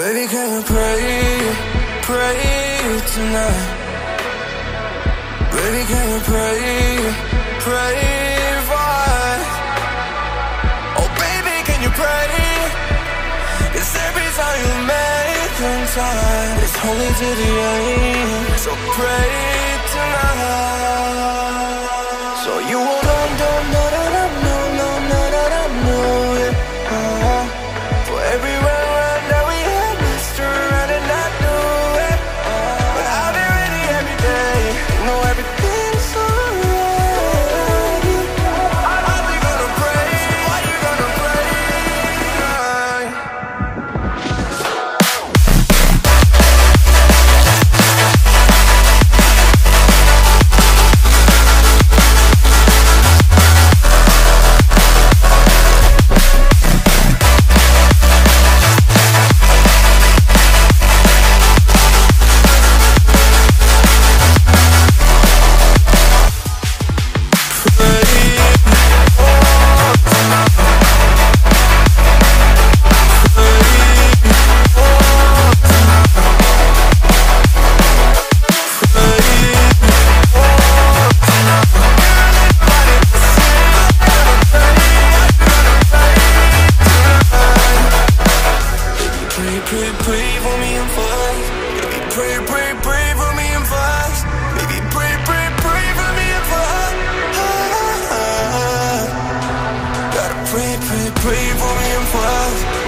Baby, can you pray tonight? Baby, can you pray for us? Oh, baby, can you pray? It's every time you make them time, it's holy to the end. So pray tonight, so you won't pray for me and for us.